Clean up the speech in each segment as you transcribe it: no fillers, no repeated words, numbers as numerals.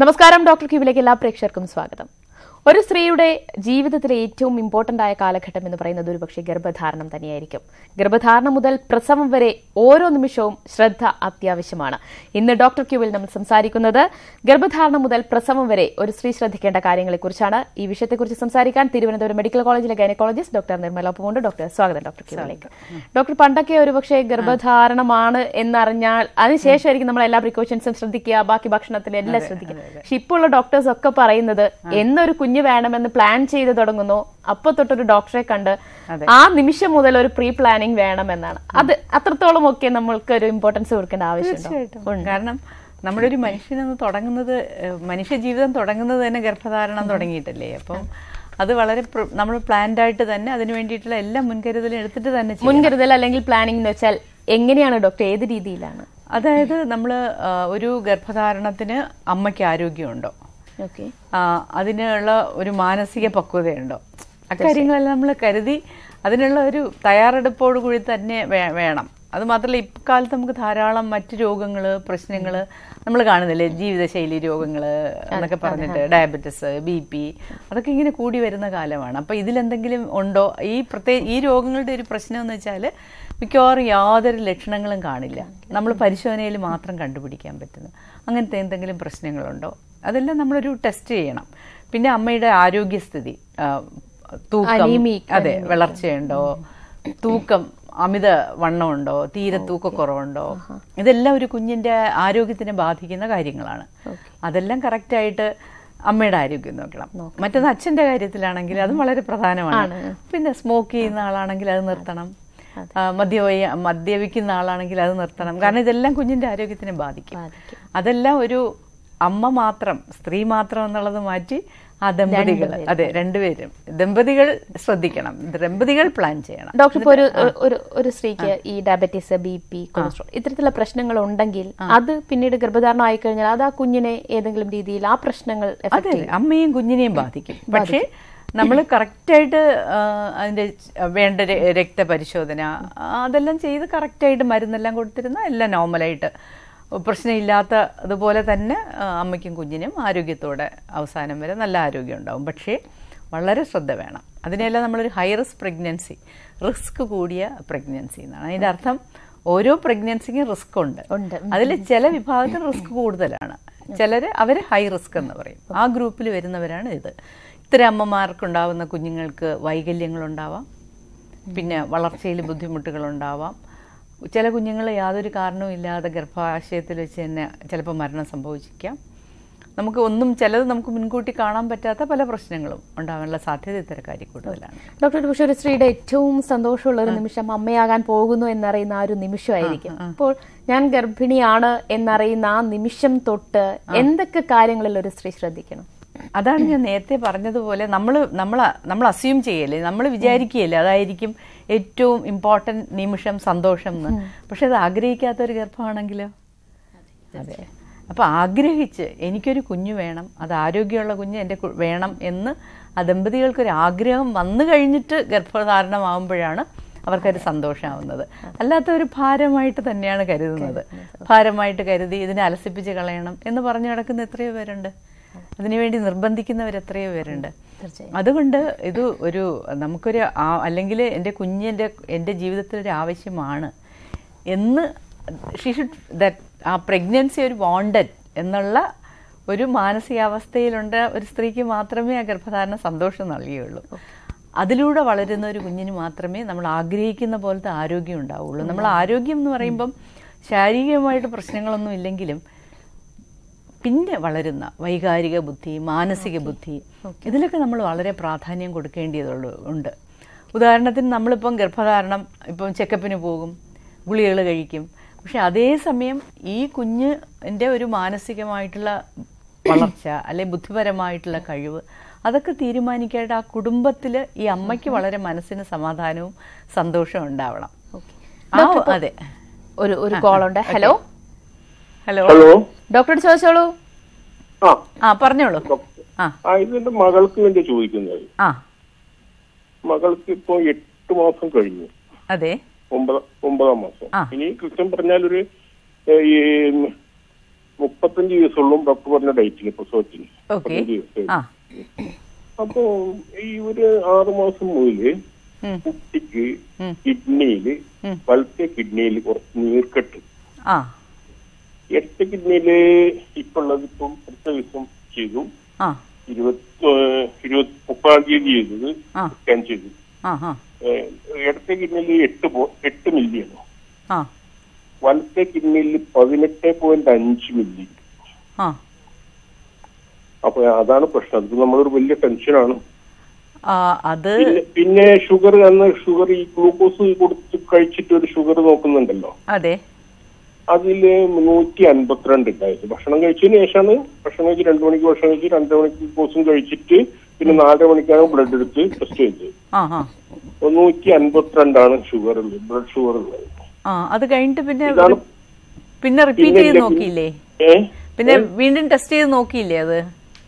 നമസ്കാരം ഡോക്ടർ ക്യൂവിലേക്ക് എല്ലാ പ്രേക്ഷകർക്കും സ്വാഗതം. ഒരു സ്ത്രീയുടെ ജീവിതത്തിലെ ഏറ്റവും ഇമ്പോർട്ടന്റ് ആയ കാലഘട്ടം എന്ന് പറയുന്നത് ഒരുപക്ഷെ ഗർഭധാരണം തന്നെയായിരിക്കും. ഗർഭധാരണം മുതൽ പ്രസവം വരെ ഓരോ നിമിഷവും ശ്രദ്ധ അത്യാവശ്യമാണ്. ഇന്ന് ഡോക്ടർ ക്യൂവിൽ നമ്മൾ സംസാരിക്കുന്നത് ഗർഭധാരണം മുതൽ പ്രസവം വരെ ഒരു സ്ത്രീ ശ്രദ്ധിക്കേണ്ട കാര്യങ്ങളെക്കുറിച്ചാണ്. ഈ വിഷയത്തെക്കുറിച്ച് സംസാരിക്കാൻ തിരുവനന്തപുരം മെഡിക്കൽ കോളേജിലെ ഗൈനക്കോളജിസ്റ്റ് ഡോക്ടർ നിർമ്മലൊപ്പമുണ്ട്. ഡോക്ടർ, സ്വാഗതം ഡോക്ടർ ക്യൂവിലേക്ക്. ഡോക്ടർ, പണ്ടൊക്കെ ഒരുപക്ഷെ ഗർഭധാരണമാണ് എന്നറിഞ്ഞാൽ അതിനുശേഷമായിരിക്കും നമ്മൾ എല്ലാ പ്രിക്കോഷൻസും ശ്രദ്ധിക്കുക, ബാക്കി ഭക്ഷണത്തിൽ എല്ലാം ശ്രദ്ധിക്കുക. പക്ഷെ ഇപ്പോൾ ഉള്ള ഡോക്ടേഴ്സ് ഒക്കെ പറയുന്നത് എന്നൊരു കുഞ്ഞ് വേണമെന്ന് പ്ലാൻ ചെയ്ത് തുടങ്ങുന്നു, അപ്പൊ തൊട്ടൊരു ഡോക്ടറെ കണ്ട് ആ നിമിഷം മുതൽ ഒരു പ്രീ പ്ലാനിങ് വേണമെന്നാണ്. അത് അത്രത്തോളം ഒക്കെ നമ്മൾക്ക് ഒരു ഇമ്പോർട്ടൻസ് കൊടുക്കേണ്ട ആവശ്യം. കാരണം നമ്മുടെ ഒരു മനുഷ്യനെന്ന് തുടങ്ങുന്നത്, മനുഷ്യ ജീവിതം തുടങ്ങുന്നത് തന്നെ ഗർഭധാരണം തുടങ്ങിയിട്ടല്ലേ. അപ്പം അത് വളരെ നമ്മൾ പ്ലാൻഡായിട്ട് തന്നെ അതിന് വേണ്ടിയിട്ടുള്ള എല്ലാ മുൻകരുതലും എടുത്തിട്ട് തന്നെ. മുൻകരുതൽ അല്ലെങ്കിൽ പ്ലാനിങ് എന്ന് വെച്ചാൽ എങ്ങനെയാണ് ഡോക്ടർ, ഏത് രീതിയിലാണ്? അതായത് നമ്മൾ ഒരു ഗർഭധാരണത്തിന് അമ്മയ്ക്ക് ആരോഗ്യമുണ്ടോ, അതിനുള്ള ഒരു മാനസിക പക്വതയുണ്ടോ, അക്കാര്യങ്ങളെല്ലാം നമ്മൾ കരുതി അതിനുള്ള ഒരു തയ്യാറെടുപ്പോടുകൂടി തന്നെ വേണം. അത് മാത്രമല്ല, ഇക്കാലത്ത് നമുക്ക് ധാരാളം മറ്റു രോഗങ്ങൾ, പ്രശ്നങ്ങൾ നമ്മൾ കാണുന്നില്ലേ, ജീവിതശൈലി രോഗങ്ങൾ എന്നൊക്കെ പറഞ്ഞിട്ട്, ഡയബറ്റിസ്, BP അതൊക്കെ ഇങ്ങനെ കൂടി വരുന്ന കാലമാണ്. അപ്പോൾ ഇതിലെന്തെങ്കിലും ഉണ്ടോ? ഈ പ്രത്യേക ഈ രോഗങ്ങളുടെ ഒരു പ്രശ്നം എന്ന് വെച്ചാൽ മിക്കവാറും യാതൊരു ലക്ഷണങ്ങളും കാണില്ല, നമ്മൾ പരിശോധനയിൽ മാത്രം കണ്ടുപിടിക്കാൻ പറ്റുന്നു. അങ്ങനത്തെ എന്തെങ്കിലും പ്രശ്നങ്ങളുണ്ടോ അതെല്ലാം നമ്മളൊരു ടെസ്റ്റ് ചെയ്യണം. പിന്നെ അമ്മയുടെ ആരോഗ്യസ്ഥിതി, തൂക്കം, അതെ വളർച്ചയുണ്ടോ, തൂക്കം അമിത വണ്ണമുണ്ടോ, തീരെ തൂക്കക്കുറവുണ്ടോ, ഇതെല്ലാം ഒരു കുഞ്ഞിൻ്റെ ആരോഗ്യത്തിനെ ബാധിക്കുന്ന കാര്യങ്ങളാണ്. അതെല്ലാം കറക്റ്റായിട്ട് അമ്മയുടെ ആരോഗ്യം നോക്കണം. മറ്റൊന്ന് അച്ഛൻ്റെ കാര്യത്തിലാണെങ്കിൽ അതും വളരെ പ്രധാനമാണ്. പിന്നെ സ്മോക്ക് ചെയ്യുന്ന ആളാണെങ്കിൽ അത് നിർത്തണം, മദ്യപിക്കുന്ന ആളാണെങ്കിൽ അത് നിർത്തണം. കാരണം ഇതെല്ലാം കുഞ്ഞിൻ്റെ ആരോഗ്യത്തിനെ ബാധിക്കും. അതെല്ലാം ഒരു അമ്മ മാത്രം, സ്ത്രീ മാത്രം എന്നുള്ളത് മാറ്റി ആ ദമ്പതികൾ, അതെ രണ്ടുപേരും ദമ്പതികൾ ശ്രദ്ധിക്കണം, ദമ്പതികൾ പ്ലാൻ ചെയ്യണം. ഡോക്ടർ, ഇപ്പോൾ ഒരു സ്ത്രീക്ക് ഈ ഡയബറ്റീസ്, BP, കൊളസ്ട്രോൾ ഇത്തരത്തിലുള്ള പ്രശ്നങ്ങൾ ഉണ്ടെങ്കിൽ അത് പിന്നീട് ഗർഭധാരണം ആയി കഴിഞ്ഞാൽ അത് ആ കുഞ്ഞിനെ ഏതെങ്കിലും രീതിയിൽ ആ പ്രശ്നങ്ങൾ, അതെ അമ്മയും കുഞ്ഞിനെയും ബാധിക്കും. പക്ഷേ നമ്മൾ കറക്റ്റായിട്ട് അതിൻ്റെ വേണ്ട രക്തപരിശോധന അതെല്ലാം ചെയ്ത് കറക്റ്റായിട്ട് മരുന്നെല്ലാം കൊടുത്തിരുന്ന എല്ലാം നോർമലായിട്ട് പ്രശ്നമില്ലാത്ത അതുപോലെ തന്നെ അമ്മയ്ക്കും കുഞ്ഞിനും ആരോഗ്യത്തോടെ അവസാനം വരെ നല്ല ആരോഗ്യം ഉണ്ടാവും. പക്ഷേ വളരെ ശ്രദ്ധ വേണം. അതിനെല്ലാം നമ്മളൊരു ഹൈ റിസ്ക് പ്രഗ്നൻസി, റിസ്ക് കൂടിയ പ്രഗ്നൻസി എന്നാണ് അതിൻ്റെ അർത്ഥം. ഓരോ പ്രഗ്നൻസിക്കും റിസ്ക് ഉണ്ട്. അതിൽ ചില വിഭാഗത്തിൽ റിസ്ക് കൂടുതലാണ്, ചിലർ അവർ ഹൈ റിസ്ക് എന്ന് പറയും. ആ ഗ്രൂപ്പിൽ വരുന്നവരാണ് ഇത്. ഇത്തരം അമ്മമാർക്കുണ്ടാവുന്ന കുഞ്ഞുങ്ങൾക്ക് വൈകല്യങ്ങളുണ്ടാവാം, പിന്നെ വളർച്ചയിൽ ബുദ്ധിമുട്ടുകളുണ്ടാവാം. ചില കുഞ്ഞുങ്ങൾ യാതൊരു കാരണവും ഇല്ലാതെ ഗർഭാശയത്തിൽ വെച്ച് തന്നെ ചിലപ്പോൾ മരണം സംഭവിച്ചിരിക്കാം. നമുക്ക് ഒന്നും, ചിലത് നമുക്ക് മുൻകൂട്ടി കാണാൻ പറ്റാത്ത പല പ്രശ്നങ്ങളും ഉണ്ടാകാനുള്ള സാധ്യത ഇത്തരക്കാരി കൂടുതലാണ്. ഡോക്ടർ, പക്ഷേ ഒരു സ്ത്രീയുടെ ഏറ്റവും സന്തോഷമുള്ള ഒരു നിമിഷം അമ്മയാകാൻ പോകുന്നു എന്നറിയുന്ന ആ ഒരു നിമിഷമായിരിക്കും. അപ്പോൾ ഞാൻ ഗർഭിണിയാണ് എന്നറിയുന്ന ആ നിമിഷം തൊട്ട് എന്തൊക്കെ കാര്യങ്ങളിൽ ഒരു സ്ത്രീ ശ്രദ്ധിക്കണം? അതാണ് ഞാൻ നേരത്തെ പറഞ്ഞതുപോലെ, നമ്മൾ അസ്യൂം ചെയ്യല്ലേ, നമ്മൾ വിചാരിക്കുകയല്ലേ അതായിരിക്കും ഏറ്റവും ഇമ്പോർട്ടൻറ്റ് നിമിഷം, സന്തോഷം എന്ന്. പക്ഷെ അത് ആഗ്രഹിക്കാത്തൊരു ഗർഭമാണെങ്കിലോ? അതെ. അപ്പോൾ ആഗ്രഹിച്ച് എനിക്കൊരു കുഞ്ഞ് വേണം, അത് ആരോഗ്യമുള്ള കുഞ്ഞ് എൻ്റെ വേണം എന്ന് ആ ദമ്പതികൾക്കൊരു ആഗ്രഹം വന്നു കഴിഞ്ഞിട്ട് ഗർഭധാരണമാകുമ്പോഴാണ് അവർക്കൊരു സന്തോഷമാവുന്നത്. അല്ലാത്ത ഒരു ഭാരമായിട്ട് തന്നെയാണ് കരുതുന്നത്. ഭാരമായിട്ട് കരുതി ഇതിനെ അലസിപ്പിച്ച് കളയണം എന്ന് പറഞ്ഞു നടക്കുന്ന എത്രയോ പേരുണ്ട്, അതിനുവേണ്ടി നിർബന്ധിക്കുന്നവർ എത്രയോ പേരുണ്ട്. അതുകൊണ്ട് ഇത് ഒരു നമുക്കൊരു അല്ലെങ്കിൽ എൻ്റെ കുഞ്ഞിൻ്റെ എൻ്റെ ജീവിതത്തിലൊരു ആവശ്യമാണ് എന്ന് ഷീ ഷുഡ് ദാറ്റ് ആ പ്രഗ്നൻസി ഒരു വാണ്ടഡ് എന്നുള്ള ഒരു മാനസികാവസ്ഥയിലുണ്ട് ഒരു സ്ത്രീക്ക് മാത്രമേ ആ ഗർഭധാരണ സന്തോഷം നൽകുകയുള്ളൂ. അതിലൂടെ വളരുന്ന ഒരു കുഞ്ഞിന് മാത്രമേ നമ്മൾ ആഗ്രഹിക്കുന്ന പോലത്തെ ആരോഗ്യം ഉണ്ടാവുകയുള്ളൂ. നമ്മൾ ആരോഗ്യം എന്ന് പറയുമ്പം ശാരീരികമായിട്ട് പ്രശ്നങ്ങളൊന്നും ഇല്ലെങ്കിലും പിന്നെ വളരുന്ന വൈകാരിക ബുദ്ധി, മാനസിക ബുദ്ധി, ഇതിലൊക്കെ നമ്മൾ വളരെ പ്രാധാന്യം കൊടുക്കേണ്ടതുണ്ട്. ഉദാഹരണത്തിന് നമ്മളിപ്പം ഗർഭധാരണം, ഇപ്പം ചെക്കപ്പിന് പോകും, ഗുളികകൾ കഴിക്കും. പക്ഷെ അതേസമയം ഈ കുഞ്ഞിൻ്റെ ഒരു മാനസികമായിട്ടുള്ള വളർച്ച അല്ലെ ബുദ്ധിപരമായിട്ടുള്ള കഴിവ് അതൊക്കെ തീരുമാനിക്കാനായിട്ട് ആ കുടുംബത്തിൽ ഈ അമ്മയ്ക്ക് വളരെ മനസ്സിന് സമാധാനവും സന്തോഷവും ഉണ്ടാവണം. അതെ, ഒരു കോളുണ്ട്. ഹലോ ഹലോ ഡോക്ടർ, ചോദിച്ചോളൂ. ആ പറഞ്ഞോളൂ. ഇത് മകൾക്ക് വേണ്ടി ചോദിക്കുന്നത്. മകൾക്ക് ഇപ്പൊ 8 മാസം കഴിഞ്ഞു. അതെ, 9ാം മാസം. ഇനി കൃത്യം പറഞ്ഞാൽ ഒരു മുപ്പത്തഞ്ച് ദിവസമുള്ള 10 ഡേറ്റിൽ പ്രസവത്തിന് 15 ദിവസം. അപ്പോ ഈ ഒരു 6 മാസം മുതല് കുട്ടിക്ക് കിഡ്നിയില് വലത്തെ കിഡ്നിയിൽ കുറച്ച് നീർക്കെട്ട്, ഇടത്തെ കിഡ്നിയില് ഇപ്പുള്ളത് ഇപ്പം അടുത്ത ദിവസം ചെയ്തു, 30-31 തീയതി ചെയ്തത് സ്കാൻ ചെയ്തു. ഇടത്തെ കിഡ്നിയില് 8 മില്ലിയാണ്, വലത്തെ കിഡ്നിയിൽ 18.5 മില്ലി. അപ്പൊ അതാണ് പ്രശ്നം. അത് നമ്മളൊരു വലിയ ടെൻഷനാണ്. അത് പിന്നെ ഷുഗർ, അന്ന് ഷുഗർ ഈ ഗ്ലൂക്കോസ് കൊടുത്ത് കഴിച്ചിട്ട് ഒരു ഷുഗർ നോക്കുന്നുണ്ടല്ലോ, അതെ, അതില് 152 ഉണ്ടായിരുന്നു. ഭക്ഷണം കഴിച്ചതിന് ശേഷമാണ്, ഭക്ഷണം കഴിച്ച് 2 മണിക്ക് ഭക്ഷണം കഴിച്ച് 2 മണിക്ക് ഗ്ലൂക്കോസും കഴിച്ചിട്ട് പിന്നെ 4 മണിക്കാണ് ബ്ലഡ് എടുത്ത് ടെസ്റ്റ് ചെയ്തത്. 152 ഷുഗർ ഉള്ളത്, ബ്ലഡ് ഷുഗർ ഉള്ളത്. അത് കഴിഞ്ഞിട്ട് പിന്നെ റിപ്പീറ്റ് ചെയ്ത് നോക്കിയില്ലേ, പിന്നെ വീണ്ടും ടെസ്റ്റ് ചെയ്ത് നോക്കിയില്ലേ? അത്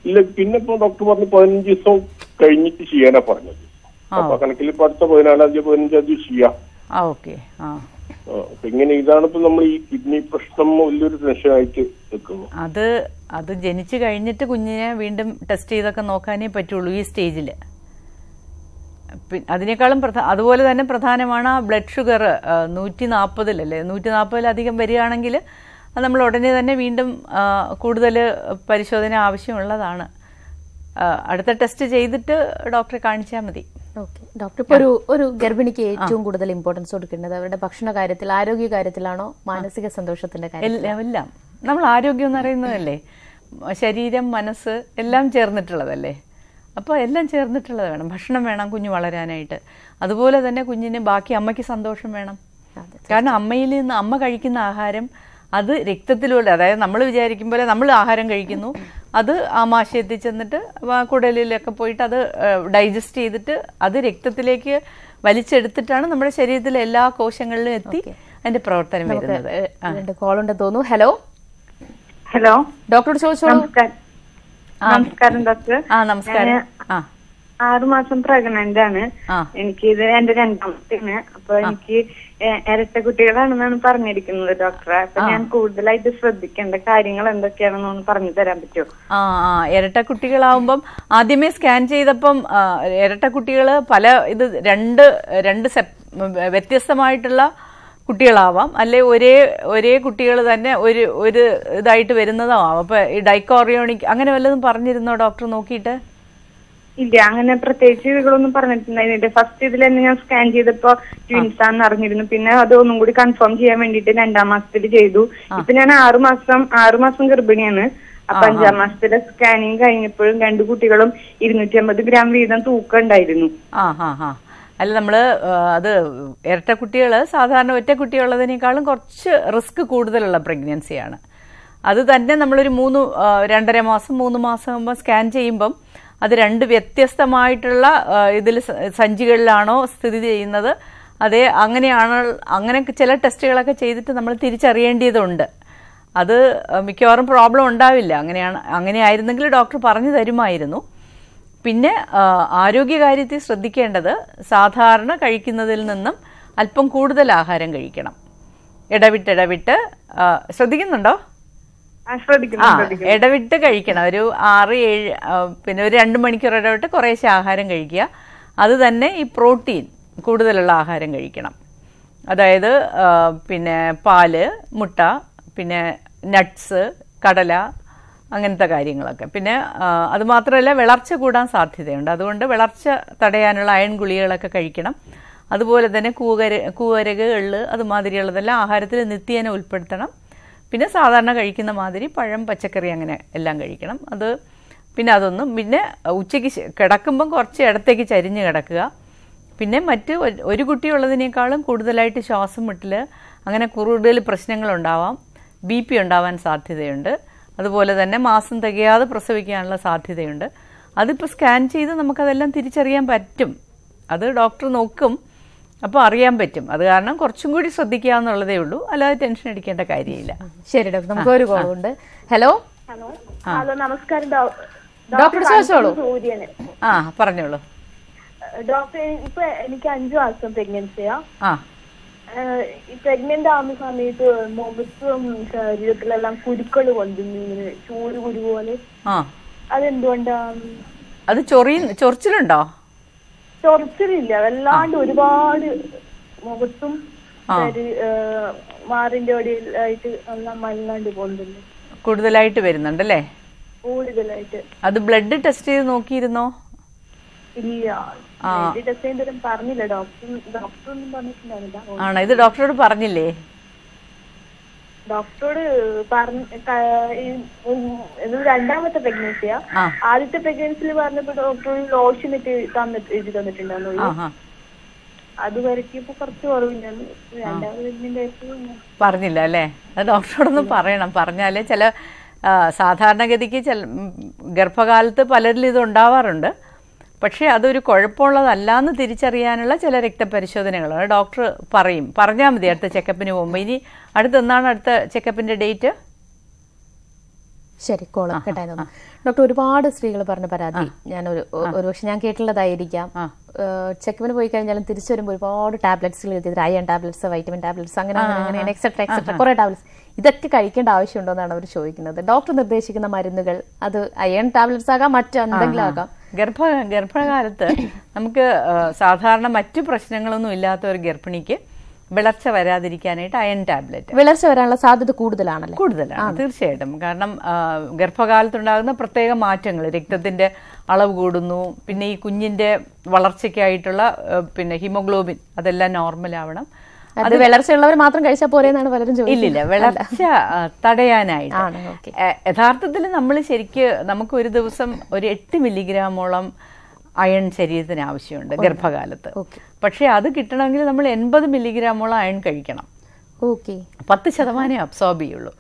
ഇല്ല. പിന്നെ ഇപ്പൊ ഡോക്ടർ പറഞ്ഞു 15 ദിവസം കഴിഞ്ഞിട്ട് ചെയ്യാനാ പറഞ്ഞത്. അപ്പൊ കണക്കിൽ ഇപ്പൊ അടുത്ത 14-15 ചെയ്യാം. ഇങ്ങനെ ഇതാണ് ഇപ്പൊ നമ്മൾ ഈ കിഡ്നി പ്രശ്നം വലിയൊരു ടെൻഷനായിട്ട് നിൽക്കുന്നു. അത് ജനിച്ചു കഴിഞ്ഞിട്ട് കുഞ്ഞിനെ വീണ്ടും ടെസ്റ്റ് ചെയ്തൊക്കെ നോക്കാനേ പറ്റുള്ളൂ ഈ സ്റ്റേജില്. അതിനേക്കാളും അതുപോലെ തന്നെ പ്രധാനമാണ് ബ്ലഡ് ഷുഗർ. 140 140 വരികയാണെങ്കിൽ അത് നമ്മൾ ഉടനെ തന്നെ വീണ്ടും കൂടുതൽ പരിശോധന ആവശ്യമുള്ളതാണ്. അടുത്ത ടെസ്റ്റ് ചെയ്തിട്ട് ഡോക്ടറെ കാണിച്ചാൽ മതി. ഓക്കെ ഡോക്ടർ, ഇപ്പോൾ ഒരു ഗർഭിണിക്ക് ഏറ്റവും കൂടുതൽ ഇമ്പോർട്ടൻസ് കൊടുക്കേണ്ടത് അവരുടെ ഭക്ഷണ കാര്യത്തിൽ, ആരോഗ്യ കാര്യത്തിലാണോ മാനസിക സന്തോഷത്തിന്റെ കാര്യത്തിൽ? എല്ലാം. നമ്മൾ ആരോഗ്യം എന്ന് പറയുന്നതല്ലേ ശരീരം, മനസ്സ് എല്ലാം ചേർന്നിട്ടുള്ളതല്ലേ. അപ്പോൾ എല്ലാം ചേർന്നിട്ടുള്ളത് വേണം. ഭക്ഷണം വേണം കുഞ്ഞ് വളരാനായിട്ട്, അതുപോലെ തന്നെ കുഞ്ഞിന് ബാക്കി അമ്മയ്ക്ക് സന്തോഷം വേണം. കാരണം അമ്മയിൽ നിന്ന്, അമ്മ കഴിക്കുന്ന ആഹാരം അത് രക്തത്തിലൂടെ, അതായത് നമ്മൾ വിചാരിക്കും പോലെ നമ്മൾ ആഹാരം കഴിക്കുന്നു, അത് ആമാശയത്തിൽ ചെന്നിട്ട് കുടലിലൊക്കെ പോയിട്ട് അത് ഡൈജസ്റ്റ് ചെയ്തിട്ട് അത് രക്തത്തിലേക്ക് വലിച്ചെടുത്തിട്ടാണ് നമ്മുടെ ശരീരത്തിലെ എല്ലാ കോശങ്ങളിലും എത്തി അതിന്റെ പ്രവർത്തനം വരുന്നത്. കോൾ ഉണ്ട് തോന്നുന്നു. ഹലോ ഹലോ ഡോക്ടർ ചോദിച്ചോളൂ. നമസ്കാരം ഡോക്ടർ. നമസ്കാരം. 6 മാസം പ്രഗ്നന്റ് ആണ്. എനിക്കിത് എന്റെ 2ാമത്തേന്. അപ്പൊ എനിക്ക് ഇരട്ട കുട്ടികളാണെന്നാണ് പറഞ്ഞിരിക്കുന്നത് ഡോക്ടറെ. അപ്പൊ ഞാൻ കൂടുതലായിട്ട് ശ്രദ്ധിക്കേണ്ട കാര്യങ്ങൾ എന്തൊക്കെയാണെന്നൊന്ന് പറഞ്ഞു തരാൻ പറ്റുമോ? ഇരട്ട കുട്ടികളാവുമ്പം ആദ്യമേ സ്കാൻ ചെയ്തപ്പം ഇരട്ട കുട്ടികള് പല ഇത് രണ്ട് വ്യത്യസ്തമായിട്ടുള്ള കുട്ടികളാവാം, അല്ലെ ഒരേ കുട്ടികൾ തന്നെ ഒരു ഇതായിട്ട് വരുന്നതാവാം. അപ്പൊ ഈ ഡൈക്കോറിയോണിക് അങ്ങനെ വല്ലതും പറഞ്ഞിരുന്നോ ഡോക്ടർ നോക്കിയിട്ട്? ഇല്ല, അങ്ങനെ പ്രത്യേകിച്ച് ഇവകളൊന്നും പറഞ്ഞിട്ടുണ്ടായിരുന്നില്ല. ഫസ്റ്റ് ഇതിൽ തന്നെ ഞാൻ സ്കാൻ ചെയ്തപ്പോ ട്വിൻസ് ആണെന്ന് അറിഞ്ഞിരുന്നു. പിന്നെ അത് ഒന്നും കൂടി കൺഫേം ചെയ്യാൻ വേണ്ടിയിട്ട് 2ാം മാസത്തിൽ ചെയ്തു. ഇപ്പൊ ഞാൻ 6 മാസം ഗർഭിണിയാണ്. അപ്പൊ 5ാം മാസത്തിലെ സ്കാനിങ് കഴിഞ്ഞപ്പോഴും 2 കുട്ടികളും 250 ഗ്രാം വീതം തൂക്കം ഉണ്ടായിരുന്നു. അല്ല, നമ്മള് അത് ഇരട്ട കുട്ടികള് സാധാരണ ഒറ്റ കുട്ടിയുള്ളതിനേക്കാളും കുറച്ച് റിസ്ക് കൂടുതലുള്ള പ്രഗ്നൻസിയാണ്. അത് തന്നെ നമ്മളൊരു 2.5 മാസം 3 മാസം ആകുമ്പോൾ സ്കാൻ ചെയ്യുമ്പം അത് 2 വ്യത്യസ്തമായിട്ടുള്ള ഇതിൽ സഞ്ചികളിലാണോ സ്ഥിതി ചെയ്യുന്നത്, അതേ അങ്ങനെയാണ്. അങ്ങനെ ചില ടെസ്റ്റുകളൊക്കെ ചെയ്തിട്ട് നമ്മൾ തിരിച്ചറിയേണ്ടതുണ്ട്. അത് മിക്കവാറും പ്രോബ്ലം ഉണ്ടാവില്ല. അങ്ങനെയായിരുന്നെങ്കിൽ ഡോക്ടർ പറഞ്ഞു തരുമായിരുന്നു. പിന്നെ ആരോഗ്യകാര്യത്തിൽ ശ്രദ്ധിക്കേണ്ടത് സാധാരണ കഴിക്കുന്നതിൽ നിന്നും അല്പം കൂടുതൽ ആഹാരം കഴിക്കണം. ഇടവിട്ട് ശ്രദ്ധിക്കുന്നുണ്ടോ? ഇടവിട്ട് കഴിക്കണം. ഒരു 6-7 പിന്നെ ഒരു 2 മണിക്കൂർ ഇടവിട്ട് കുറേശ്ശെ ആഹാരം കഴിക്കുക. അത് തന്നെ ഈ പ്രോട്ടീൻ കൂടുതലുള്ള ആഹാരം കഴിക്കണം. അതായത് പിന്നെ പാല്, മുട്ട, പിന്നെ നട്ട്സ്, കടല, അങ്ങനത്തെ കാര്യങ്ങളൊക്കെ. പിന്നെ അതുമാത്രമല്ല വിളർച്ച കൂടാൻ സാധ്യതയുണ്ട്. അതുകൊണ്ട് വിളർച്ച തടയാനുള്ള അയൺ ഗുളികകളൊക്കെ കഴിക്കണം. അതുപോലെ തന്നെ കൂവരക്, എള്ള്, അതുമാതിരിയുള്ളതെല്ലാം ആഹാരത്തിൽ നിത്യേന ഉൾപ്പെടുത്തണം. പിന്നെ സാധാരണ കഴിക്കുന്ന മാതിരി പഴം, പച്ചക്കറി അങ്ങനെ എല്ലാം കഴിക്കണം. അത് പിന്നെ അതൊന്നും. പിന്നെ ഉച്ചയ്ക്ക് കിടക്കുമ്പം കുറച്ച് ഇടത്തേക്ക് ചരിഞ്ഞ് കിടക്കുക. പിന്നെ മറ്റ് ഒരു കുട്ടിയുള്ളതിനേക്കാളും കൂടുതലായിട്ട് ശ്വാസം മുട്ടൽ, അങ്ങനെ കൂടുതൽ പ്രശ്നങ്ങളുണ്ടാവാം. BP ഉണ്ടാവാൻ സാധ്യതയുണ്ട്. അതുപോലെ തന്നെ മാസം തികയാതെ പ്രസവിക്കാനുള്ള സാധ്യതയുണ്ട്. അതിപ്പോൾ സ്കാൻ ചെയ്ത് നമുക്കതെല്ലാം തിരിച്ചറിയാൻ പറ്റും. അത് ഡോക്ടർ നോക്കും, അപ്പോൾ അറിയാൻ പറ്റും. അത് കാരണം കുറച്ചും കൂടി ശ്രദ്ധിക്കുക എന്നുള്ളതേ ഉള്ളൂ, അല്ലാതെ ടെൻഷൻ അടിക്കേണ്ട കാര്യമില്ല. ശരി ഡോക്ടർ, നമുക്ക് ഒരു കോൾ ഉണ്ട്. ഹലോ ഹലോ നമസ്കാരം ഡോക്ടർ. പറഞ്ഞോളൂ ഡോക്ടർ. ഇപ്പൊ എനിക്ക് 5 മാസം പ്രഗ്നൻസിയാ. pregnant ആവുന്ന സമയത്ത് മുഖത്തും ശരീരത്തിലെല്ലാം കുരുക്കൾ കൊണ്ടുവന്നു ചൂട് കുരു പോലെ. അതെന്തുകൊണ്ടാ? അത് ചൊറിച്ചിലുണ്ടോ? ചൊറിച്ചിലില്ല, വല്ലാണ്ട് ഒരുപാട് മുഖത്തും മാറിന്റെ ഒടിയിലായിട്ട് എല്ലാം മല്ലാണ്ട് പോകുന്നുണ്ട്. കൂടുതലായിട്ട് വരുന്നുണ്ടല്ലേ? കൂടുതലായിട്ട്. അത് ബ്ലഡ് ടെസ്റ്റ് ചെയ്ത് നോക്കിയിരുന്നോ? ഇല്ല, ടെസ്റ്റ് ചെയ്തതും പറഞ്ഞില്ല. ഡോക്ടറൊന്നും പറഞ്ഞിട്ടുണ്ടാവില്ല. ആണോ? ഇത് ഡോക്ടറോട് പറഞ്ഞില്ലേ? ഡോക്ടറോട് രണ്ടാമത്തെ പ്രഗ്നൻസിയാ. ആദ്യത്തെ പ്രഗ്നൻസിൽ പറഞ്ഞപ്പോ ഡോക്ടർ ലോഷൻ എഴുതി തന്നിട്ടുണ്ടായിരുന്നു. അത് വരക്കിയപ്പോ കുറച്ച് കുറവില്ലായിരുന്നു. രണ്ടാമത് പറഞ്ഞില്ല അല്ലേ? അത് ഡോക്ടറോടൊന്ന് പറയണം. പറഞ്ഞാലേ ചില സാധാരണഗതിക്ക് ചില ഗർഭകാലത്ത് പലരിലും ഇത് ഉണ്ടാവാറുണ്ട്. പക്ഷേ അതൊരു കുഴപ്പമുള്ളതല്ല എന്ന് തിരിച്ചറിയാനുള്ള ചില രക്തപരിശോധനകളാണ്. ഡോക്ടർ പറയും, പറഞ്ഞാൽ മതി അടുത്ത ചെക്കപ്പിന് പോകുമ്പോൾ. ഇനി അടുത്തെന്നാണ് അടുത്ത ചെക്കപ്പിൻ്റെ ഡേറ്റ്? ശരി, കോളം കേട്ടായിരുന്നു. ഡോക്ടർ, ഒരുപാട് സ്ത്രീകൾ പറഞ്ഞ പരാതി ഒരു പക്ഷെ ഞാൻ കേട്ടുള്ളതായിരിക്കാം. ചെക്കപ്പിന് പോയി കഴിഞ്ഞാലും തിരിച്ചു വരുമ്പോൾ ഒരുപാട് ടാബ്ലറ്റ്സുകൾ എഴുതിയത്, അയൺ ടാബ്ലറ്റ്സ്, വൈറ്റമിൻ ടാബ്ലറ്റ്സ്, അങ്ങനെ എക്സെട്രാ എക്സെട്രാ കുറേ ടാബ്ലറ്റ്സ്. ഇതൊക്കെ കഴിക്കേണ്ട ആവശ്യമുണ്ടോ എന്നാണ് അവർ ചോദിക്കുന്നത്. ഡോക്ടർ നിർദ്ദേശിക്കുന്ന മരുന്നുകൾ, അത് അയൺ ടാബ്ലറ്റ്സ് ആകാം, മറ്റെന്തെങ്കിലും ആകാം. ഗർഭകാലത്ത് നമുക്ക് സാധാരണ മറ്റു പ്രശ്നങ്ങളൊന്നും ഇല്ലാത്ത ഒരു ഗർഭിണിക്ക് വിളർച്ച വരാതിരിക്കാനായിട്ട് അയൺ ടാബ്ലറ്റ്. വിളർച്ച വരാനുള്ള സാധ്യത കൂടുതലാണല്ലോ? കൂടുതലാണ്, തീർച്ചയായിട്ടും. കാരണം ഗർഭകാലത്തുണ്ടാകുന്ന പ്രത്യേക മാറ്റങ്ങൾ, രക്തത്തിൻ്റെ അളവ് കൂടുന്നു, പിന്നെ ഈ കുഞ്ഞിൻ്റെ വളർച്ചയ്ക്കായിട്ടുള്ള പിന്നെ ഹീമോഗ്ലോബിൻ അതെല്ലാം നോർമലാവണം. അത് വളർച്ചയുള്ളവർ മാത്രം കഴിച്ചാൽ പോരെന്നാണ് പലരും ചോദിക്കുന്നത്. ഇല്ലില്ല, വളർച്ച തടയാനായിട്ടാണ്. യഥാർത്ഥത്തിൽ നമ്മൾ ശരിക്കും നമുക്ക് ഒരു ദിവസം ഒരു 8 മില്ലിഗ്രാമോളം അയൺ ശരീരത്തിന് ആവശ്യമുണ്ട് ഗർഭകാലത്ത്. പക്ഷേ അത് കിട്ടണമെങ്കിൽ നമ്മൾ 80 മില്ലിഗ്രാമോളം അയൺ കഴിക്കണം. 10% അബ്സോർബ് ചെയ്യുള്ളൂ.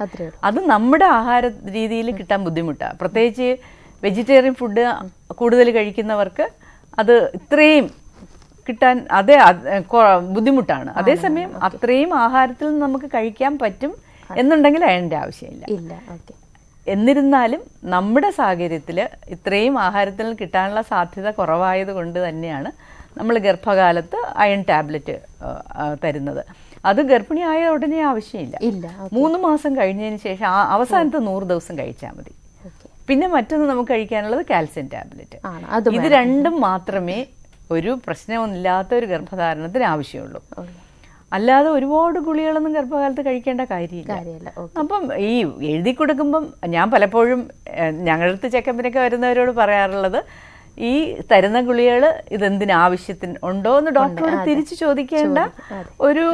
അത് നമ്മുടെ ആഹാര രീതിയിൽ കിട്ടാൻ ബുദ്ധിമുട്ടാണ്. പ്രത്യേകിച്ച് വെജിറ്റേറിയൻ ഫുഡ് കൂടുതൽ കഴിക്കുന്നവർക്ക് അത് ഇത്രയും കിട്ടാൻ അതേ ബുദ്ധിമുട്ടാണ്. അതേസമയം അത്രയും ആഹാരത്തിൽ നിന്ന് നമുക്ക് കഴിക്കാൻ പറ്റും എന്നുണ്ടെങ്കിൽ അയണിൻ്റെ ആവശ്യമില്ല. എന്നിരുന്നാലും നമ്മുടെ സാഹചര്യത്തിൽ ഇത്രയും ആഹാരത്തിൽ കിട്ടാനുള്ള സാധ്യത കുറവായത് കൊണ്ട് തന്നെയാണ് നമ്മൾ ഗർഭകാലത്ത് അയൺ ടാബ്ലറ്റ് തരുന്നത്. അത് ഗർഭിണിയായ ഉടനെ ആവശ്യമില്ല. 3 മാസം കഴിഞ്ഞതിന് ശേഷം അവസാനത്തെ 100 ദിവസം കഴിച്ചാൽ മതി. പിന്നെ മറ്റൊന്ന് നമുക്ക് കഴിക്കാനുള്ളത് കാൽസ്യം ടാബ്ലറ്റ്. ഇത് രണ്ടും മാത്രമേ ഒരു പ്രശ്നമൊന്നുമില്ലാത്ത ഒരു ഗർഭധാരണത്തിന് ആവശ്യമുള്ളൂ. അല്ലാതെ ഒരുപാട് ഗുളികളൊന്നും ഗർഭകാലത്ത് കഴിക്കേണ്ട കാര്യമില്ല. അപ്പം ഈ എഴുതി കൊടുക്കുമ്പം ഞാൻ പലപ്പോഴും ഞങ്ങളടുത്ത് ചെക്കപ്പിനൊക്കെ വരുന്നവരോട് പറയാറുള്ളത്, ഈ തരുന്ന ഗുളികൾ ഇതെന്തിനാവശ്യത്തിന് ഉണ്ടോ എന്ന് ഡോക്ടറോട് തിരിച്ചു ചോദിക്കേണ്ട ഒരു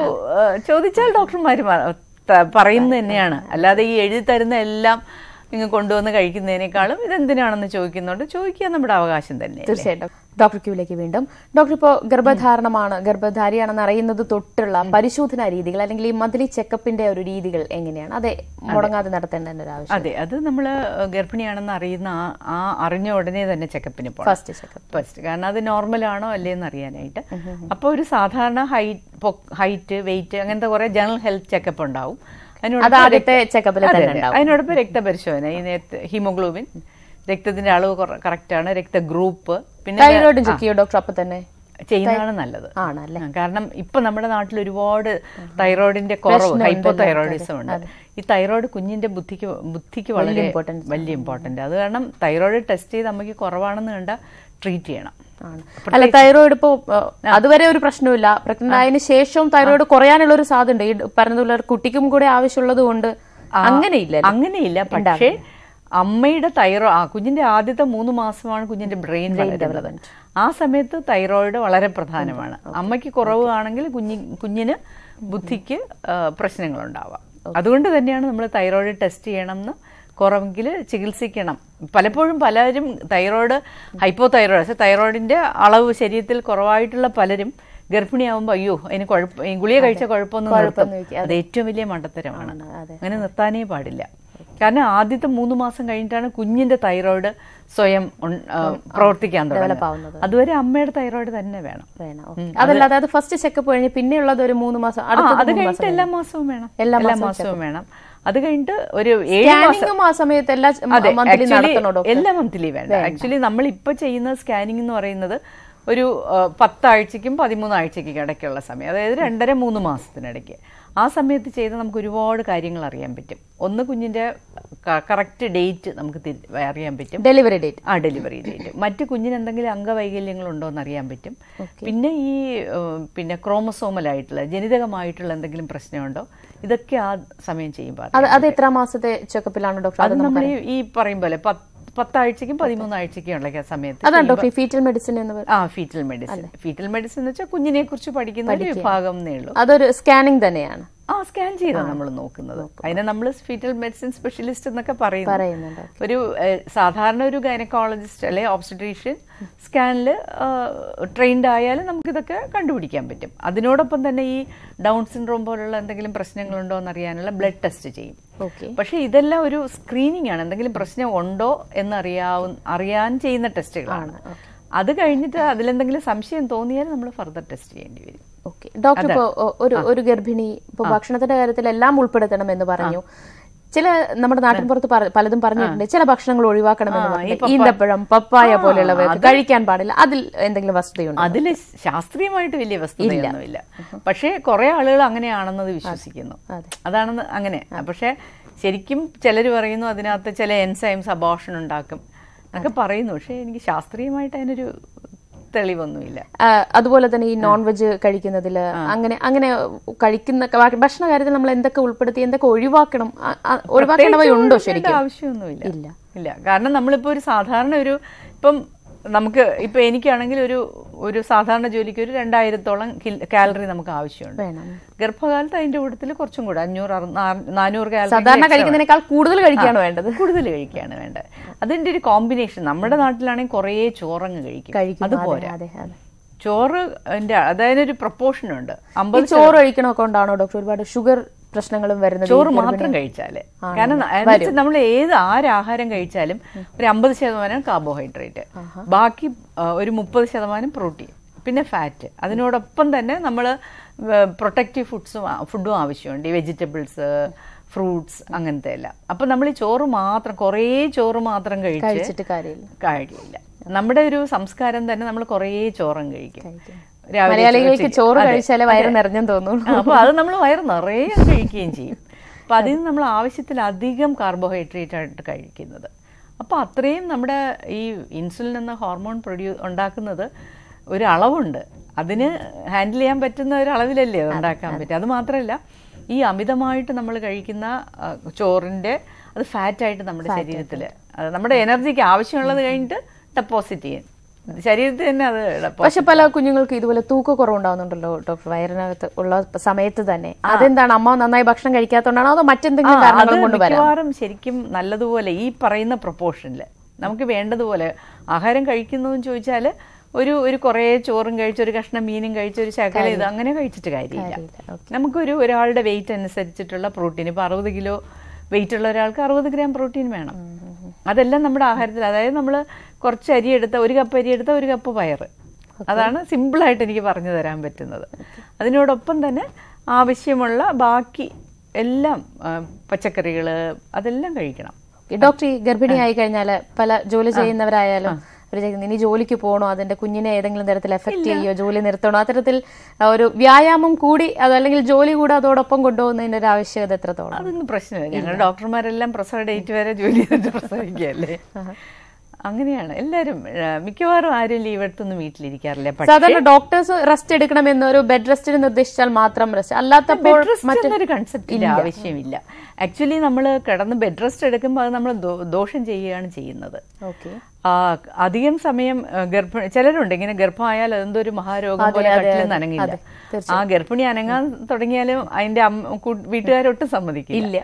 ചോദിച്ചാൽ ഡോക്ടർമാർ പറയുന്നത് തന്നെയാണ്. അല്ലാതെ ഈ എഴുതി തരുന്ന എല്ലാം നിങ്ങൾ കൊണ്ടുവന്ന് കഴിക്കുന്നതിനേക്കാളും ഇതെന്തിനാണെന്ന് ചോദിക്കുന്നുണ്ട്. ചോദിക്കുക നമ്മുടെ അവകാശം തന്നെ. തീർച്ചയായിട്ടും. ഡോക്ടർ ക്യൂവിലേക്ക് വീണ്ടും. ഡോക്ടർ, ഇപ്പോൾ ഗർഭധാരിയാണെന്ന് അറിയുന്നത് തൊട്ടുള്ള പരിശോധനാ രീതികൾ അല്ലെങ്കിൽ ഈ മന്ത്ലി ചെക്കപ്പിന്റെ ഒരു രീതികൾ എങ്ങനെയാണ്? അതെ, മുടങ്ങാതെ നടത്തേണ്ടതിന്റെ ഒരു ആവശ്യം. അതെ, അത് നമ്മൾ ഗർഭിണിയാണെന്ന് അറിയുന്ന ആ അറിഞ്ഞ ഉടനെ തന്നെ ചെക്കപ്പിന് പോകണം. ഫസ്റ്റ്, കാരണം അത് നോർമലാണോ അല്ലേന്ന് അറിയാനായിട്ട്. അപ്പോൾ ഒരു സാധാരണ ഹൈറ്റ്, വെയിറ്റ്, അങ്ങനത്തെ കുറേ ജനറൽ ഹെൽത്ത് ചെക്കപ്പ് ഉണ്ടാവും. അതിനോടൊപ്പം രക്തപരിശോധന, ഈ ഹീമോഗ്ലോബിൻ, രക്തത്തിന്റെ അളവ് കറക്റ്റാണ്, രക്തഗ്രൂപ്പ്, പിന്നെ തൈറോയിഡ് ചെക്ക് ഡോക്ടർ അപ്പം തന്നെ ചെയ്യുന്നതാണ് നല്ലത്. കാരണം ഇപ്പൊ നമ്മുടെ നാട്ടിൽ ഒരുപാട് തൈറോയിഡിന്റെ കുറവ്, ഹൈപ്പോ തൈറോയിഡിസം ഉണ്ട്. ഈ തൈറോയിഡ് കുഞ്ഞിന്റെ ബുദ്ധിക്ക് വളരെ വലിയ ഇമ്പോർട്ടന്റ്. അത് കാരണം തൈറോയിഡ് ടെസ്റ്റ് ചെയ്ത് നമുക്ക് കുറവാണെന്ന് കണ്ടാൽ ട്രീറ്റ് ചെയ്യണം. അല്ല, തൈറോയിഡ് ഇപ്പോൾ അതുവരെ ഒരു പ്രശ്നമില്ല, പ്രഗ്നന്റ് ആയതിനു ശേഷവും തൈറോയിഡ് കുറയാനുള്ള ഒരു സാധ്യതയുണ്ട്. ഈ പറഞ്ഞതുള്ള കുട്ടിക്കും കൂടെ ആവശ്യമുള്ളത് കൊണ്ട് അങ്ങനെയില്ല. പക്ഷേ അമ്മയുടെ കുഞ്ഞിന്റെ ആദ്യത്തെ 3 മാസമാണ് കുഞ്ഞിന്റെ ബ്രെയിൻ ഡെവലപ്മെന്റ്. ആ സമയത്ത് തൈറോയിഡ് വളരെ പ്രധാനമാണ്. അമ്മയ്ക്ക് കുറവ് ആണെങ്കിൽ കുഞ്ഞിന് ബുദ്ധിക്ക് പ്രശ്നങ്ങളുണ്ടാവാം. അതുകൊണ്ട് തന്നെയാണ് നമ്മൾ തൈറോയിഡ് ടെസ്റ്റ് ചെയ്യണം എന്ന്, കുറവെങ്കിൽ ചികിത്സിക്കണം. പലപ്പോഴും പലരും തൈറോയിഡ്, ഹൈപ്പോ തൈറോയിഡ്, തൈറോയിഡിന്റെ അളവ് ശരീരത്തിൽ കുറവായിട്ടുള്ള പലരും ഗർഭിണിയാവുമ്പോൾ അയ്യോ അതിന് ഗുളിക കഴിച്ച കുഴപ്പമൊന്നും നിർത്തും. അത് ഏറ്റവും വലിയ മണ്ടത്തരമാണ്. അങ്ങനെ നിർത്താനേ പാടില്ല. കാരണം ആദ്യത്തെ 3 മാസം കഴിഞ്ഞിട്ടാണ് കുഞ്ഞിന്റെ തൈറോയിഡ് സ്വയം പ്രവർത്തിക്കാൻ തുടങ്ങുന്നത്. അതുവരെ അമ്മയുടെ തൈറോയിഡ് തന്നെ വേണം. അതല്ലാതെ ഫസ്റ്റ് ചെക്കപ്പ് കഴിഞ്ഞ് പിന്നെയുള്ളത് ഒരു 3 മാസം, അത് കഴിഞ്ഞിട്ട് എല്ലാ മാസവും വേണം. അത് കഴിഞ്ഞിട്ട് ഒരു 7 മാസത്തെ എല്ലാ മന്ത്ലി വേണ്ട. ആക്ച്വലി നമ്മൾ ഇപ്പൊ ചെയ്യുന്ന സ്കാനിംഗ് എന്ന് പറയുന്നത് ഒരു 10 ആഴ്ചയ്ക്കും 13 ആഴ്ചയ്ക്കും ഇടയ്ക്കുള്ള സമയം അതായത് 2.5-3 മാസത്തിനിടയ്ക്ക് ആ സമയത്ത് ചെയ്ത നമുക്ക് ഒരുപാട് കാര്യങ്ങൾ അറിയാൻ പറ്റും ഒന്ന് കുഞ്ഞിന്റെ കറക്റ്റ് ഡേറ്റ് നമുക്ക് അറിയാൻ പറ്റും ഡെലിവറി ഡേറ്റ് മറ്റു കുഞ്ഞിന് എന്തെങ്കിലും അംഗവൈകല്യങ്ങൾ ഉണ്ടോ എന്ന് അറിയാൻ പറ്റും പിന്നെ ഈ പിന്നെ ക്രോമസോമൽ ആയിട്ടുള്ള ജനിതകമായിട്ടുള്ള എന്തെങ്കിലും പ്രശ്നമുണ്ടോ ഇതൊക്കെ ആ സമയം ചെയ്യുമ്പോൾ അത് എത്ര മാസത്തെ ചെക്കപ്പിലാണ് ഡോക്ടർ അത് നമ്മൾ ഈ പറയും പോലെ 10 ആഴ്ചയ്ക്കും 13 ആഴ്ചയ്ക്കും ഉള്ള സമയത്ത് അതാണ് ഡോക്ടർ ഫീറ്റൽ മെഡിസിൻ എന്ന് പറയുന്നത് ഫീറ്റൽ മെഡിസിൻ എന്ന് വെച്ചാൽ കുഞ്ഞിനെ കുറിച്ച് പഠിക്കുന്ന ഒരു വിഭാഗം എന്നേയുള്ളൂ അതൊരു സ്കാനിംഗ് തന്നെയാണ് ആ സ്കാൻ ചെയ്താണ് നമ്മൾ നോക്കുന്നത് അതിനെ നമ്മൾ ഫീറ്റൽ മെഡിസിൻ സ്പെഷ്യലിസ്റ്റ് എന്നൊക്കെ പറയുന്നു ഒരു സാധാരണ ഒരു ഗൈനക്കോളജിസ്റ്റ് അല്ലെ ഒബ്സ്റ്റട്രീഷ്യൻ സ്കാനിൽ ട്രെയിൻഡ് ആയാലും നമുക്കിതൊക്കെ കണ്ടുപിടിക്കാൻ പറ്റും അതിനോടൊപ്പം തന്നെ ഈ ഡൗൺ സിൻഡ്രോം പോലുള്ള എന്തെങ്കിലും പ്രശ്നങ്ങളുണ്ടോ എന്നറിയാനുള്ള ബ്ലഡ് ടെസ്റ്റ് ചെയ്യും പക്ഷെ ഇതെല്ലാം ഒരു സ്ക്രീനിങ് ആണ് എന്തെങ്കിലും പ്രശ്നം ഉണ്ടോ എന്നറിയാൻ ചെയ്യുന്ന ടെസ്റ്റുകളാണ് അത് കഴിഞ്ഞിട്ട് അതിലെന്തെങ്കിലും സംശയം തോന്നിയാൽ നമ്മൾ ഫർദർ ടെസ്റ്റ് ചെയ്യേണ്ടി വരും ഓക്കെ ഡോക്ടർ ഇപ്പോൾ ഒരു ഗർഭിണി ഇപ്പോൾ ഭക്ഷണത്തിന്റെ കാര്യത്തിൽ എല്ലാം ഉൾപ്പെടുത്തണം എന്ന് പറഞ്ഞു ചില നമ്മുടെ നാട്ടിൻ പുറത്ത് പലതും പറഞ്ഞിട്ടുണ്ട് ചില ഭക്ഷണങ്ങൾ ഒഴിവാക്കണമെന്ന് പറഞ്ഞു ഈന്തപ്പഴം പപ്പായ പോലെയുള്ളവ കഴിക്കാൻ പാടില്ല അതിൽ എന്തെങ്കിലും വസ്തുതയുണ്ട് അതിൽ ശാസ്ത്രീയമായിട്ട് വലിയ വസ്തുതയൊന്നുമില്ല പക്ഷേ കുറെ ആളുകൾ അങ്ങനെയാണെന്നത് വിശ്വസിക്കുന്നു അതാണെന്ന് അങ്ങനെ പക്ഷെ ശരിക്കും ചിലർ പറയുന്നു അതിനകത്ത് ചില എൻസൈംസ് അബോർഷൻ ഉണ്ടാക്കും എന്നൊക്കെ പറയുന്നു പക്ഷെ എനിക്ക് ശാസ്ത്രീയമായിട്ട് അതിനൊരു തെളിവൊന്നുമില്ല അതുപോലെ തന്നെ ഈ നോൺ വെജ് കഴിക്കുന്നതിൽ അങ്ങനെ അങ്ങനെ കഴിക്കുന്ന ഭക്ഷണ കാര്യത്തിൽ നമ്മൾ എന്തൊക്കെ ഉൾപ്പെടുത്തി എന്തൊക്കെ ഒഴിവാക്കണമുണ്ടോ ശരിക്കും ആവശ്യമൊന്നുമില്ല ഇല്ല കാരണം നമ്മളിപ്പോ ഒരു സാധാരണ ഒരു ഇപ്പം നമുക്ക് ഇപ്പൊ എനിക്കാണെങ്കിൽ ഒരു ഒരു സാധാരണ ജോലിക്ക് ഒരു 2000-ഓളം കാലറി നമുക്ക് ആവശ്യമുണ്ട് ഗർഭകാലത്ത് അതിന്റെ കൂട്ടത്തിൽ കുറച്ചും കൂടെ 500-400 കാലറി കൂടുതൽ കഴിക്കുകയാണ് വേണ്ടത് അതിന്റെ ഒരു കോമ്പിനേഷൻ നമ്മുടെ നാട്ടിലാണെങ്കിൽ കുറേ ചോറങ്ങ് കഴിക്കും അതുപോലെ ചോറ് അതിനൊരു പ്രൊപ്പോർഷൻ ഉണ്ട് ചോറ് കഴിക്കണമൊക്കെ ഉണ്ടാണോ ഡോക്ടർ ഒരുപാട് ഷുഗർ പ്രശ്നങ്ങളും വരുന്നത് ചോറ് മാത്രം കഴിച്ചാല് കാരണം നമ്മൾ ഏത് ആഹാരം കഴിച്ചാലും ഒരു 50% കാർബോഹൈഡ്രേറ്റ് ബാക്കി ഒരു 30% പ്രോട്ടീൻ പിന്നെ ഫാറ്റ് അതിനോടൊപ്പം തന്നെ നമ്മൾ പ്രൊട്ടക്റ്റീവ് ഫുഡും ആവശ്യമുണ്ട് ഈ വെജിറ്റബിൾസ് ഫ്രൂട്ട്സ് അങ്ങനത്തെ എല്ലാം അപ്പൊ നമ്മൾ ഈ കുറേ ചോറ് മാത്രം കഴിച്ചിട്ട് കാര്യമില്ല നമ്മുടെ ഒരു സംസ്കാരം തന്നെ നമ്മൾ കുറേ ചോറും കഴിക്കും മലയാളികൾക്ക് ചോറ് കഴിച്ചാലേ വയറ് നിറഞ്ഞെന്ന് തോന്നുന്നു അപ്പൊ അത് നമ്മൾ വയറ് നിറയെ കഴിക്കുകയും ചെയ്യും അപ്പൊ അതിൽ നിന്ന് നമ്മൾ ആവശ്യത്തിലധികം കാർബോഹൈഡ്രേറ്റ് ആയിട്ട് കഴിക്കുന്നത് അപ്പൊ അത്രയും നമ്മുടെ ഈ ഇൻസുലിൻ എന്ന ഹോർമോൺ ഉണ്ടാക്കുന്നത് ഒരു അളവുണ്ട് അതിന് ഹാൻഡിൽ ചെയ്യാൻ പറ്റുന്ന ഒരു അളവിലല്ലേ അത് ഉണ്ടാക്കാൻ പറ്റും അത് മാത്രമല്ല ഈ അമിതമായിട്ട് നമ്മൾ കഴിക്കുന്ന ചോറിന്റെ അത് ഫാറ്റായിട്ട് നമ്മുടെ ശരീരത്തിൽ അത് നമ്മുടെ എനർജിക്ക് ആവശ്യമുള്ളത് കഴിഞ്ഞിട്ട് ഡെപ്പോസിറ്റ് ചെയ്യും ശരീരത്തിൽ തന്നെ അത് പക്ഷെ പല കുഞ്ഞുങ്ങൾക്ക് ഇതുപോലെ തൂക്കം കുറവുണ്ടാവുന്നുണ്ടല്ലോ ഡോക്ടർ വയറിനകത്ത് ഉള്ള സമയത്ത് തന്നെ അതെന്താണ് അമ്മ നന്നായി ഭക്ഷണം കഴിക്കാത്തതുകൊണ്ടാണോ അതോ മറ്റെന്തെങ്കിലും കാരണങ്ങൾ കൊണ്ട് വരാം ശരിക്കും നല്ലതുപോലെ ഈ പറയുന്ന പ്രൊപ്പോർഷനിൽ നമുക്ക് വേണ്ടതുപോലെ ആഹാരം കഴിക്കുന്നതെന്ന് ചോദിച്ചാൽ ഒരു ഒരു കുറേ ചോറും കഴിച്ച് ഒരു കഷ്ണം മീനും കഴിച്ച് ഒരു ശകല ഇത് അങ്ങനെ കഴിച്ചിട്ട് കാര്യമില്ല നമുക്കൊരു ഒരാളുടെ വെയിറ്റ് അനുസരിച്ചിട്ടുള്ള പ്രോട്ടീൻ ഇപ്പൊ 60 കിലോ വെയിറ്റ് ഉള്ള ഒരാൾക്ക് 60 ഗ്രാം പ്രോട്ടീൻ വേണം അതെല്ലാം നമ്മുടെ ആഹാരത്തിൽ അതായത് നമ്മൾ കുറച്ച് ഒരു കപ്പ് അരി എടുത്താൽ ഒരു കപ്പ് പയർ അതാണ് സിമ്പിളായിട്ട് എനിക്ക് പറഞ്ഞു തരാൻ പറ്റുന്നത് അതിനോടൊപ്പം തന്നെ ആവശ്യമുള്ള ബാക്കി എല്ലാം പച്ചക്കറികൾ അതെല്ലാം കഴിക്കണം ഡോക്ടർ ഗർഭിണി ആയി കഴിഞ്ഞാൽ പല ജോലി ചെയ്യുന്നവരായാലും ഇനി ജോലിക്ക് പോകണോ അതിന്റെ കുഞ്ഞിനെ ഏതെങ്കിലും തരത്തിൽ എഫക്ട് ചെയ്യോ ജോലി നിർത്തണോ അത്തരത്തിൽ ഒരു വ്യായാമം കൂടി അതല്ലെങ്കിൽ ജോലി കൂടെ അതോടൊപ്പം കൊണ്ടുപോകുന്നതിന്റെ ഒരു ആവശ്യകത എത്രത്തോളം അതൊന്നും പ്രശ്നമില്ല ഞങ്ങൾ ഡോക്ടർമാരെല്ലാം പ്രസവ ഡേറ്റ് വരെ ജോലി ചെയ്തിട്ട് പ്രസവിക്കുകയല്ലേ അങ്ങനെയാണ് എല്ലാവരും മിക്കവാറും ആരും ലീവ് എടുത്തൊന്നും വീട്ടിലിരിക്കാറില്ല സാധാരണ ഡോക്ടേഴ്സ് റെസ്റ്റ് എടുക്കണമെന്ന് ഒരു ബെഡ് റെസ്റ്റിന് നിർദ്ദേശിച്ചാൽ മാത്രം റെസ്റ്റ് അല്ലാത്ത മറ്റൊരു കൺസെപ്റ്റ് ആവശ്യമില്ല ആക്ച്വലി നമ്മൾ കിടന്ന് ബെഡ് റെസ്റ്റ് എടുക്കുമ്പോൾ അത് നമ്മൾ ദോഷം ചെയ്യുകയാണ് ചെയ്യുന്നത് അധികം സമയം ചിലരുണ്ട് ഇങ്ങനെ ഗർഭമായാൽ അതെന്തോ ഒരു മഹാരോഗം പോലെ അനങ്ങില്ല ആ ഗർഭിണി അനങ്ങാൻ തുടങ്ങിയാലും അതിന്റെ വീട്ടുകാരൊട്ടും സമ്മതിക്കില്ല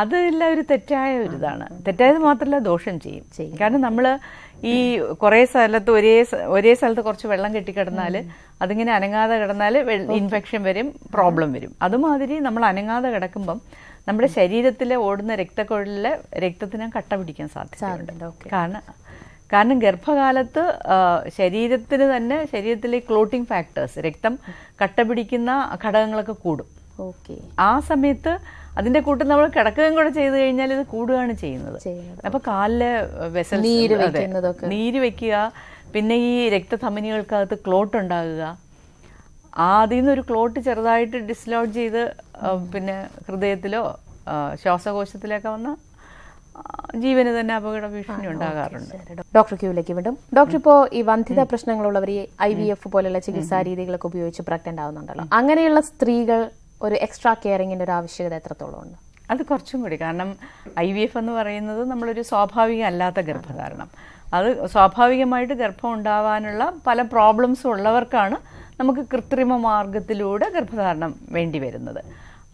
അതെല്ലാം ഒരു തെറ്റായ ഒരു ഇതാണ് തെറ്റായത് മാത്രമല്ല ദോഷം ചെയ്യും കാരണം നമ്മൾ ഈ കുറേ സ്ഥലത്ത് ഒരേ സ്ഥലത്ത് കുറച്ച് വെള്ളം കെട്ടിക്കിടന്നാൽ അതിങ്ങനെ അനങ്ങാതെ കിടന്നാൽ ഇൻഫെക്ഷൻ വരും പ്രോബ്ലം വരും അതുമാതിരി നമ്മൾ അനങ്ങാതെ കിടക്കുമ്പം നമ്മുടെ ശരീരത്തിലെ ഓടുന്ന രക്തക്കുഴലിലെ രക്തത്തിന് കട്ട പിടിക്കാൻ സാധ്യതയുണ്ട് കാരണം ഗർഭകാലത്ത് ശരീരത്തിലെ ക്ലോട്ടിംഗ് ഫാക്ടേഴ്സ് രക്തം കട്ട പിടിക്കുന്ന ഘടകങ്ങളൊക്കെ കൂടും ആ സമയത്ത് അതിന്റെ കൂട്ടം നമ്മൾ കിടക്കുകയും കൂടെ ചെയ്തു കഴിഞ്ഞാൽ ഇത് കൂടുകയാണ് ചെയ്യുന്നത് അപ്പൊ കാലിലെ വെസൽസ് നീര് വെക്കുക പിന്നെ ഈ രക്തധമനികൾക്കകത്ത് ക്ലോട്ട് ഉണ്ടാകുക, ആദ്യം ഒരു ക്ലോട്ട് ചെറുതായിട്ട് ഡിസ്ലോഡ് ചെയ്ത് പിന്നെ ഹൃദയത്തിലോ ശ്വാസകോശത്തിലൊക്കെ വന്ന ജീവന് തന്നെ അപകട ഭീഷണി ഉണ്ടാകാറുണ്ട്. ഡോക്ടർ ക്യൂവിലേക്ക് വീണ്ടും. ഡോക്ടർ, ഇപ്പോൾ ഈ വന്ധ്യത പ്രശ്നങ്ങളുള്ളവർ IVF പോലെയുള്ള ചികിത്സാ രീതികളൊക്കെ ഉപയോഗിച്ച് പ്രഗ്നന്റ് ആവുന്നുണ്ടല്ലോ, അങ്ങനെയുള്ള സ്ത്രീകൾ ഒരു എക്സ്ട്രാ കെയറിങ്ങിന്റെ ഒരു ആവശ്യകത എത്രത്തോളം ഉണ്ട്? അത് കുറച്ചും കൂടി, കാരണം IVF എന്ന് പറയുന്നത് നമ്മളൊരു സ്വാഭാവിക അല്ലാത്ത ഗർഭധാരണം, അത് സ്വാഭാവികമായിട്ട് ഗർഭം ഉണ്ടാവാനുള്ള പല പ്രോബ്ലംസും ഉള്ളവർക്കാണ് നമുക്ക് കൃത്രിമ മാർഗത്തിലൂടെ ഗർഭധാരണം വേണ്ടി വരുന്നത്.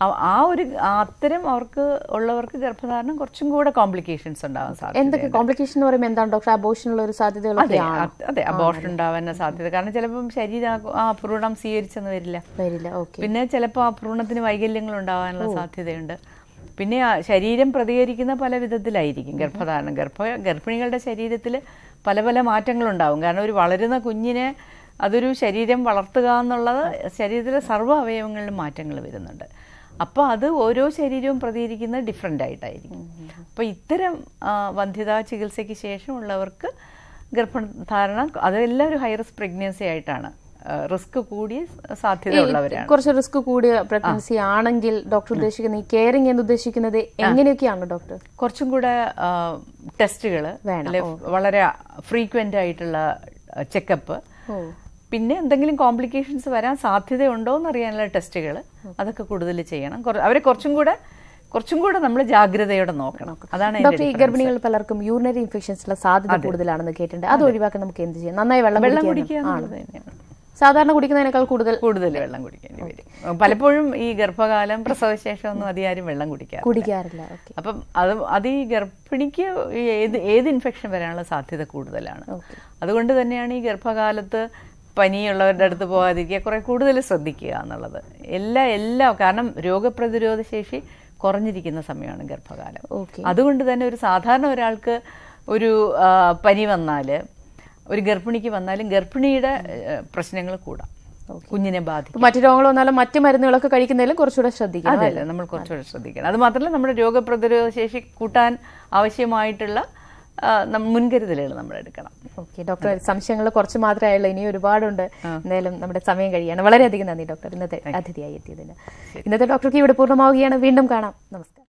ആ ഒരു അത്തരം അവർക്ക് ഉള്ളവർക്ക് ഗർഭധാരണം കുറച്ചും കൂടെ കോംപ്ലിക്കേഷൻസ് ഉണ്ടാവാൻ സാധ്യത. എന്തൊക്കെ കോംപ്ലിക്കേഷൻ എന്ന് പറയുമ്പോൾ എന്താണ് ഡോക്ടർ? അബോർഷനുള്ള ഒരു സാധ്യതകൾ? അതെ, അബോർഷൻ ഉണ്ടാവാൻ സാധ്യത, കാരണം ചിലപ്പം ശരീരം ആ ഭ്രൂണം സ്വീകരിച്ചെന്ന് വരില്ല. പിന്നെ ചിലപ്പോൾ ആ ഭ്രൂണത്തിന് വൈകല്യങ്ങൾ ഉണ്ടാവാനുള്ള സാധ്യതയുണ്ട്. പിന്നെ ശരീരം പ്രതികരിക്കുന്ന പല വിധത്തിലായിരിക്കും ഗർഭധാരണം. ഗർഭിണികളുടെ ശരീരത്തിൽ പല പല മാറ്റങ്ങളുണ്ടാവും, കാരണം ഒരു വളരുന്ന കുഞ്ഞിനെ അതൊരു ശരീരം വളർത്തുക എന്നുള്ളത് ശരീരത്തിലെ സർവ്വ അവയവങ്ങളിലും മാറ്റങ്ങൾ വരുന്നുണ്ട്. അപ്പോൾ അത് ഓരോ ശരീരവും പ്രതികരിക്കുന്നത് ഡിഫറെൻ്റ് ആയിട്ടായിരിക്കും. അപ്പോൾ ഇത്തരം വന്ധ്യതാ ചികിത്സയ്ക്ക് ശേഷമുള്ളവർക്ക് ഗർഭധാരണം അതെല്ലാം ഒരു ഹൈ റിസ്ക് പ്രഗ്നൻസി ആയിട്ടാണ്, റിസ്ക് കൂടിയ സാധ്യതയുള്ളവരാണ്. കുറച്ച് റിസ്ക് കൂടിയ പ്രഗ്നൻസി ആണെങ്കിൽ ഡോക്ടർ ഉദ്ദേശിക്കുന്നത് ഈ കെയറിംഗ് എന്ന് ഉദ്ദേശിക്കുന്നത് എങ്ങനെയൊക്കെയാണ് ഡോക്ടർ? കുറച്ചും കൂടെ ടെസ്റ്റുകൾ വേണം, വളരെ ഫ്രീക്വന്റ് ആയിട്ടുള്ള ചെക്കപ്പ്, പിന്നെ എന്തെങ്കിലും കോംപ്ലിക്കേഷൻസ് വരാൻ സാധ്യതയുണ്ടോ എന്നറിയാനുള്ള ടെസ്റ്റുകൾ, അതൊക്കെ കൂടുതൽ ചെയ്യണം. അവരെ കുറച്ചും കൂടെ നമ്മൾ ജാഗ്രതയോടെ നോക്കണം. അതാണ് ഡോക്ടർ, ഈ ഗർഭിണികൾ പലർക്കും യൂറിനറി ഇൻഫെക്ഷൻസിലെ സാധ്യത കൂടുതലാണെന്ന് കേട്ടിട്ടുണ്ട്. അത് ഒഴിവാക്കാൻ നമുക്ക് എന്ത് ചെയ്യാം? നന്നായി വെള്ളം കുടിക്കുക എന്നുള്ളത് തന്നെയാണ്. സാധാരണ കുടിക്കുന്നതിനേക്കാൾ കൂടുതൽ വെള്ളം കുടിക്കേണ്ടി വരും. പലപ്പോഴും ഈ ഗർഭകാലം, പ്രസവശേഷം ഒന്നും അധികാരം വെള്ളം കുടിക്കാറില്ല. അപ്പം അത് ഈ ഗർഭിണിക്ക് ഏത് ഇൻഫെക്ഷൻ വരാനുള്ള സാധ്യത കൂടുതലാണ്. അതുകൊണ്ട് തന്നെയാണ് ഈ ഗർഭകാലത്ത് പനിയുള്ളവരുടെ അടുത്ത് പോകാതിരിക്കുക, കുറെ കൂടുതൽ ശ്രദ്ധിക്കുക എന്നുള്ളത്. എല്ലാം കാരണം രോഗപ്രതിരോധ ശേഷി കുറഞ്ഞിരിക്കുന്ന സമയമാണ് ഗർഭകാലം. അതുകൊണ്ട് തന്നെ ഒരു സാധാരണ ഒരാൾക്ക് ഒരു പനി വന്നാല്, ഒരു ഗർഭിണിക്ക് വന്നാലും ഗർഭിണിയുടെ പ്രശ്നങ്ങൾ കൂടാം, കുഞ്ഞിനെ ബാധിക്കും. മറ്റു രോഗങ്ങൾ വന്നാലും മറ്റു മരുന്നുകളൊക്കെ കഴിക്കുന്നതിലും കുറച്ചുകൂടെ ശ്രദ്ധിക്കണം. അതല്ല, നമ്മൾ കുറച്ചുകൂടെ ശ്രദ്ധിക്കണം. അത് മാത്രമല്ല, നമ്മുടെ രോഗപ്രതിരോധ ശേഷി കൂട്ടാൻ ആവശ്യമായിട്ടുള്ള മുൻകരുതലുകൾ നമ്മൾ എടുക്കണം. ഓക്കെ ഡോക്ടർ, സംശയങ്ങൾ കുറച്ച് മാത്രമായുള്ള, ഇനി ഒരുപാടുണ്ട്. എന്തായാലും നമ്മുടെ സമയം കഴിയാണ്. വളരെയധികം നന്ദി ഡോക്ടർ, ഇന്നത്തെ അതിഥിയായി എത്തിയതിന്. ഇന്നത്തെ ഡോക്ടർക്ക് ഇവിടെ പൂർണ്ണമാവുകയാണ്. വീണ്ടും കാണാം. നമസ്കാരം.